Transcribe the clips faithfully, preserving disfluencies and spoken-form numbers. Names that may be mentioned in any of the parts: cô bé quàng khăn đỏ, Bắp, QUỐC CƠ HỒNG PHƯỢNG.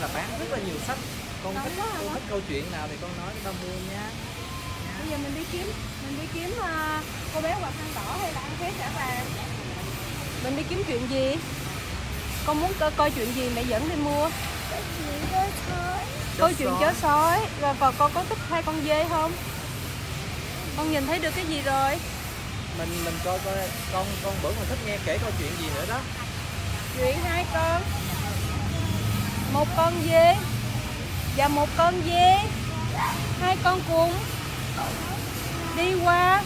là bán rất là nhiều sách. Con thích, quá, con thích câu chuyện nào thì con nói cho tao mua nha. Bây giờ mình đi kiếm, mình đi kiếm uh, cô bé quạt khăn đỏ hay là ăn khế trả vàng. Mình đi kiếm chuyện gì? Con muốn coi, coi chuyện gì mẹ dẫn đi mua. Coi chuyện chó sói. Coi chuyện chó sói. Rồi còn con có thích hai con dê không? Con nhìn thấy được cái gì rồi? Mình mình coi coi con con bữa con thích nghe kể câu chuyện gì nữa đó. Chuyện hai con. Một con dê và một con dê. Hai con cùng đi qua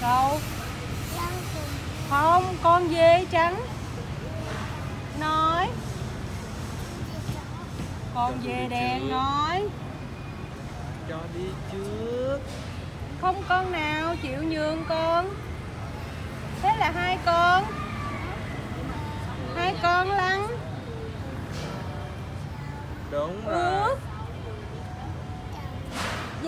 cầu. Không, con dê trắng nói, con dê đen nói cho đi trước, không con nào chịu nhường con. Thế là hai con hai con lăn. Đúng rồi.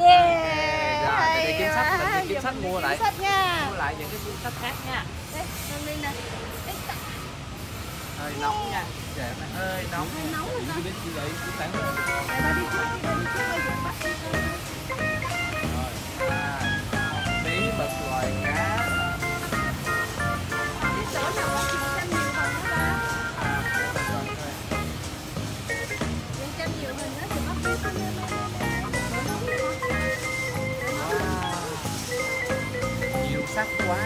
Yeah. Rồi, mình đi kiếm sách, mình đi kiếm sách mua lại. Mua lại những cái cuốn sách khác nha. Đây, mình đi nè. Hơi nóng nha. Trời ơi, hơi nóng. Hơi nóng rồi. Biết chị lại cũng tản rồi. Ba đi trước, đi trước bây giờ bắt. Rồi. Tí bật loài cá. Cái chỗ nào có chuyện tranh nhiều hình đó ba. Chuyện tranh nhiều hình đó thì bắt đi con. Sắc quá.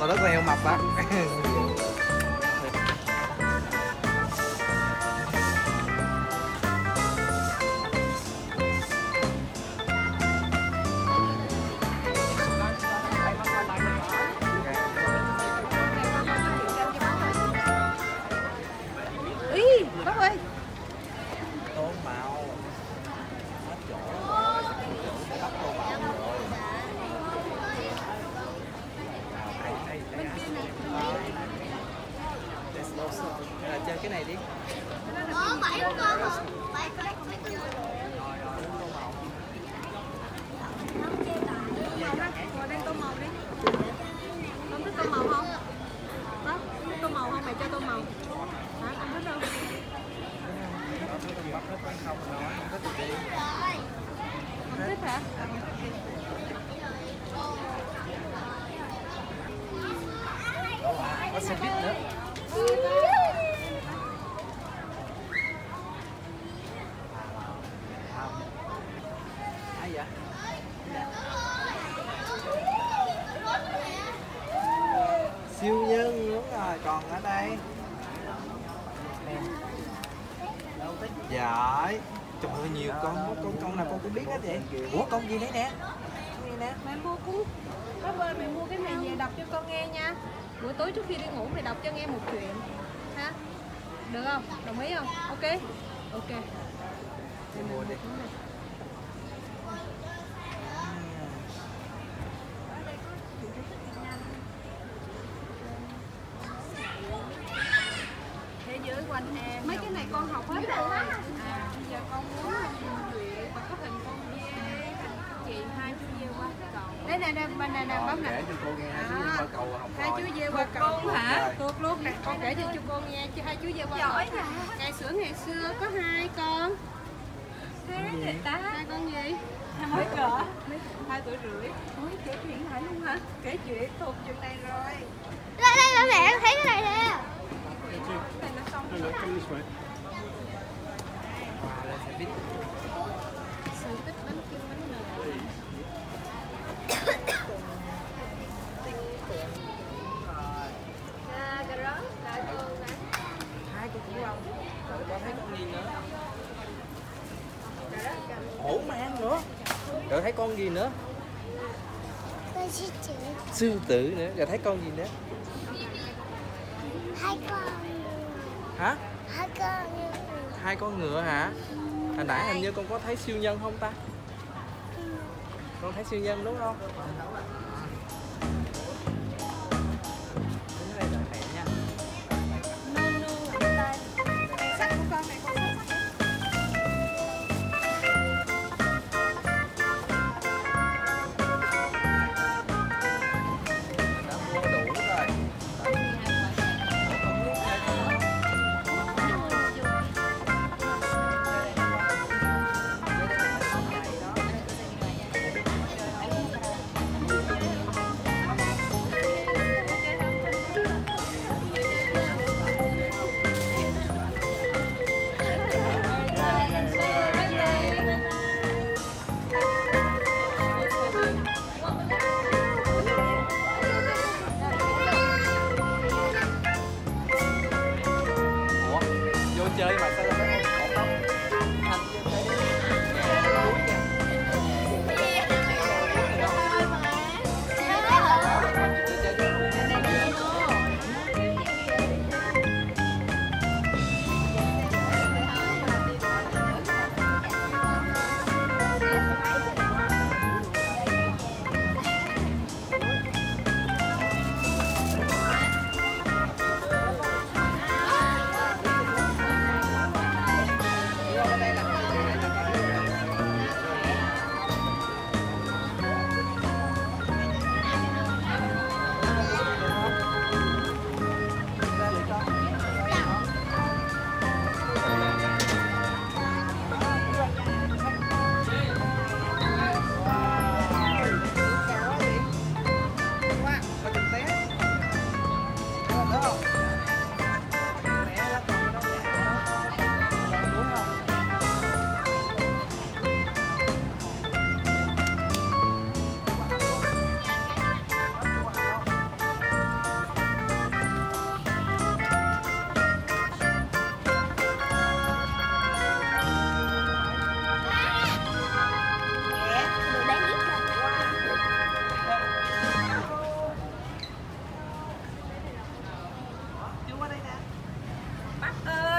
Con rất heo mập á. Ý, Bắp ơi. Tô màu. Hết chỗ. Là chơi cái này đi. Có bảy con không? Bảy con phải chơi. Con đang tô màu đi. Con thích tô màu không? Đó, thích tô màu không? Mày cho tô màu. Hả? Con thích không? Con thích hả? Có xe buýt nữa. Ai vậy? Siêu nhân đúng rồi, còn ở đây đâu thích giỏi. Trời ơi nhiều con, con con nào con cũng biết hết vậy. Ủa con gì đấy nè? Gì nè? Mày mua cuốn. Bắp ơi mày mua cái này về đọc cho con nghe nha. Buổi tối trước khi đi ngủ mày đọc cho nghe một chuyện. Ha? Được không? Đồng ý không? Ok. Ok. Đi mua đi. Thế giới quanh em. Mấy cái này con học hết rồi. À, bây giờ con muốn chuyện mà có hình con nghe chị hai chú dê qua cầu. Đây nè nè nè nè Bắp nè. Hai chú dê qua cầu hả? Cược luôn nè, con kể cho chú con nghe chứ hai chú dê qua cầu. Ngày xưa ngày xưa có hai con. Hai con gì? Hai con gì? Hai con gì? hai tuổi rưỡi. Ôi, kể chuyện lại luôn hả? Kể chuyện thuộc chuyện này rồi. Đây đây là mẹ thấy cái này nè. Này nó xong rồi. Sự tích bánh chưng bánh nồi. À, cà rốt, lại tương nè. Hai cục củ lòng. Rồi có thấy con nhìn nữa. Ổ mà ăn nữa. Rồi thấy con gì nữa? Con sư tử. Sư tử nữa, rồi thấy con gì nữa? Hai con. Hả? Hai con. Hai con ngựa hả? Hồi nãy hình như con có thấy siêu nhân không ta? Con thấy siêu nhân đúng không?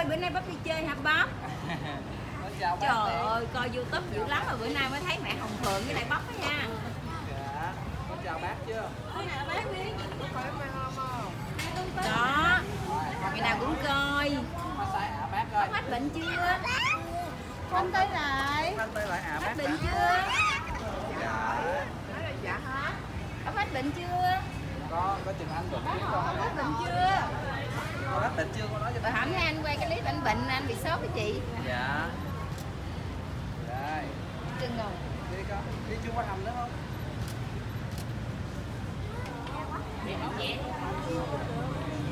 Bữa nay Bắp đi chơi hả Bắp? Trời ơi, coi YouTube dữ lắm mà bữa nay mới thấy mẹ Hồng Phượng với lại Bắp đó nha. Dạ, con chào bác chưa? Thôi nè bác đi. Đó, ngày nào cũng coi. Bắp hết bệnh chưa? Con tới lại. Hết bệnh chưa? Dạ hả? Bắp hết bệnh chưa? Con có chừng anh bệnh chưa? Con hết bệnh chưa? Con hết bệnh chưa? Con nói cho tôi hổng thấy anh quay cái clip anh bệnh, anh bị sốt với chị. Dạ. Rồi. Chừng rồi. Đi con, đi chưa qua hầm nữa không? Dạ. Dạ.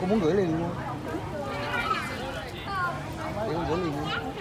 Cô muốn gửi liền luôn. Để con gửi liền luôn.